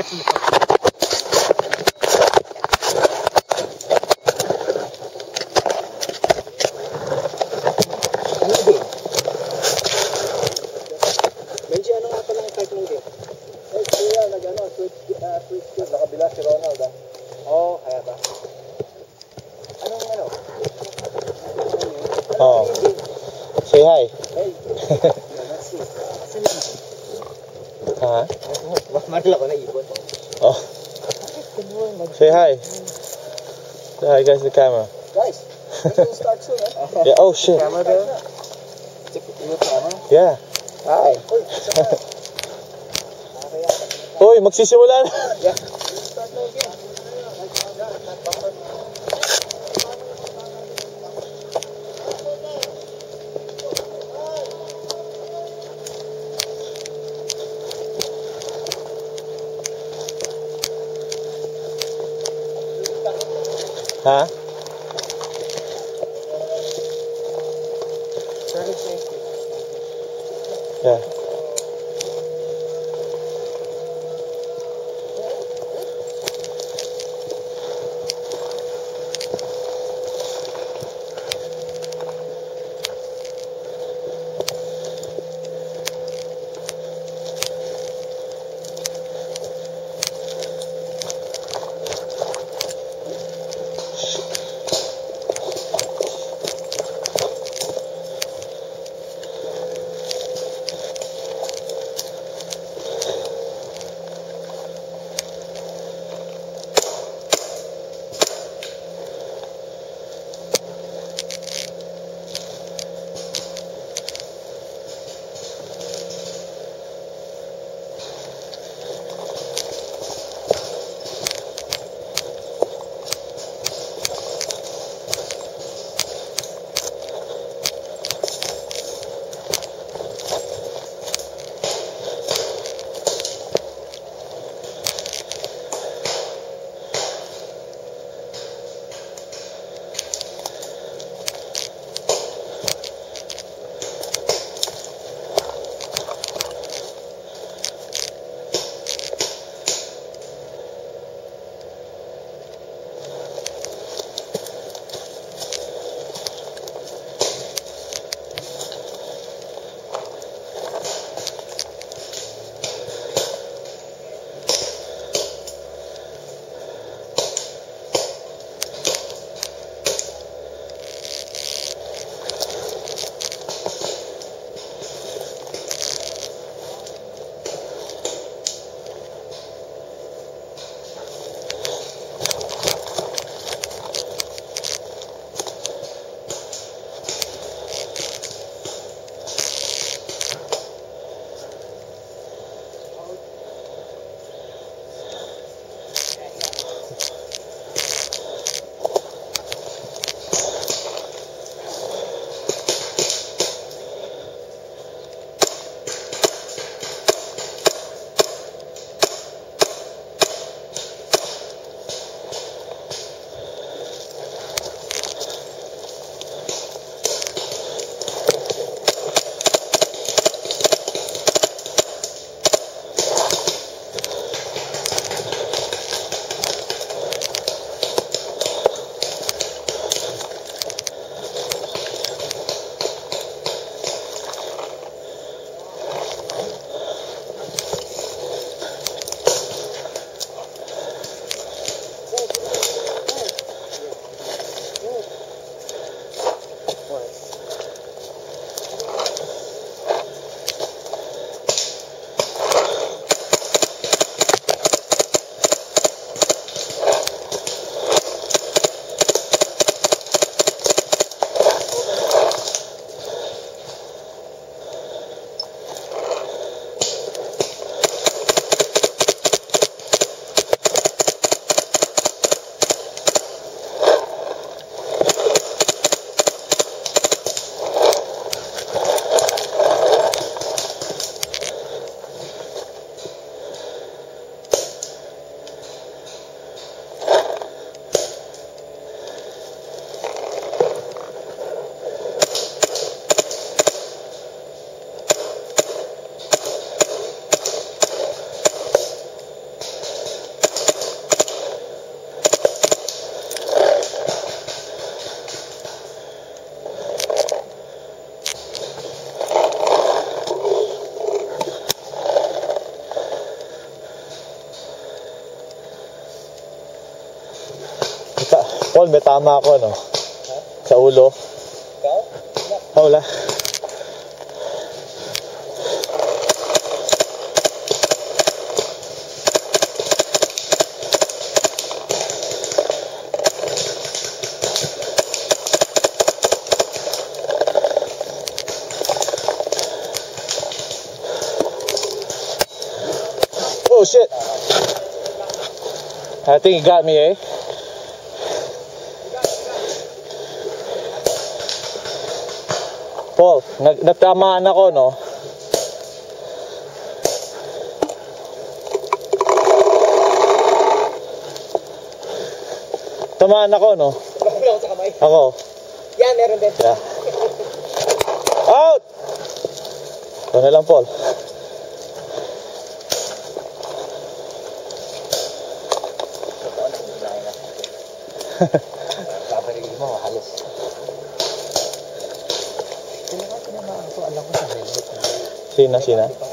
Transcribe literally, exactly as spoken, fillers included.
Benji, anong apa lang type ng game? Eh, kuya, nag-ano, switch, uh, switch game. Nakabila si Ronald, ah. Oo, oh, kaya ba? Anong ano? Anong oh. Game? Say hi. Hey. Let's see. Asan lang? Ha? Mahal ako na ibon. Oh. Say hi. Say hi, guys, the camera. Guys, we're gonna start soon, eh? Yeah, oh, shit. Camera there? Yeah. Hi. Hoy, magsisimula na. Ha? Yeah. Paul, may tama ako, no? Huh? Sa ulo. Ikaw? Oh, wala. Oh shit! I think he got me, eh? Paul, nag natamaan ako, no? Tamaan ako, no? Tamaan ako sa kamay. Ako. Yeah, meron din. Yeah. Out! Doon na lang, Paul. Kabarili mo, halos. Sina, sina?